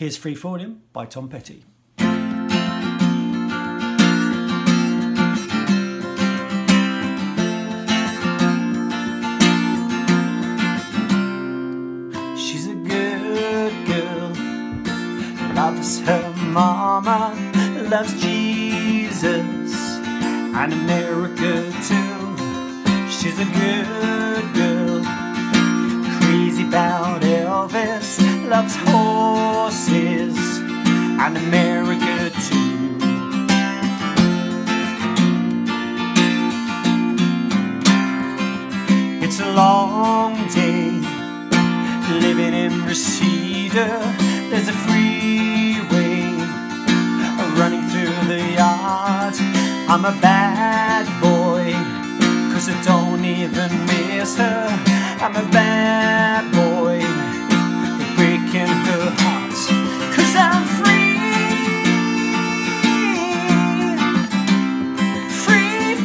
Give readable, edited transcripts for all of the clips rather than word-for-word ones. Here's Free Fallin by Tom Petty. She's a good girl, loves her mama, loves Jesus and America too. She's a good girl, crazy about Elvis, loves horses and America too. It's a long day living in Reseda. There's a freeway running through the yard. I'm a bad boy, 'cause I don't even miss her. I'm a bad boy, breaking her heart, 'cause I'm free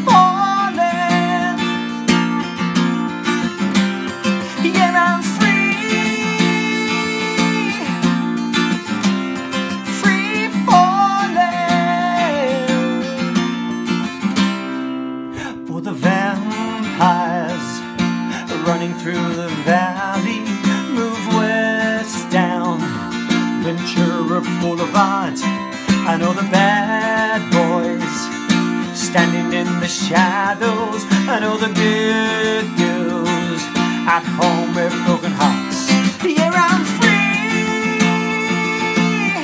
falling. Yeah, I'm free falling. For the vampires running through the valley, Ventura Boulevard. I know the bad boys standing in the shadows. I know the good girls at home with broken hearts. Yeah, I'm free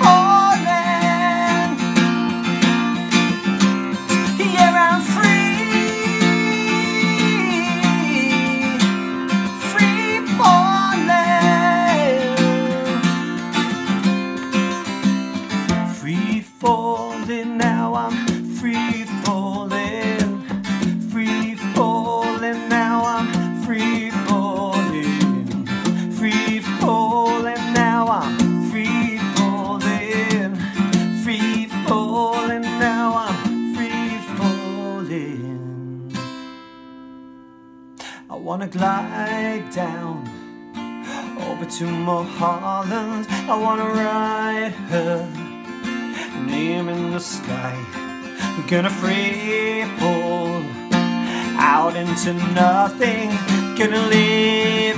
falling. Yeah, I'm free. Now I'm free falling, free falling. Now I'm free falling, free falling. Now I'm free falling, free falling. Now I'm free falling. I wanna glide down over to Mulholland. I wanna ride her name in the sky. We're gonna free fall out into nothing. Gonna live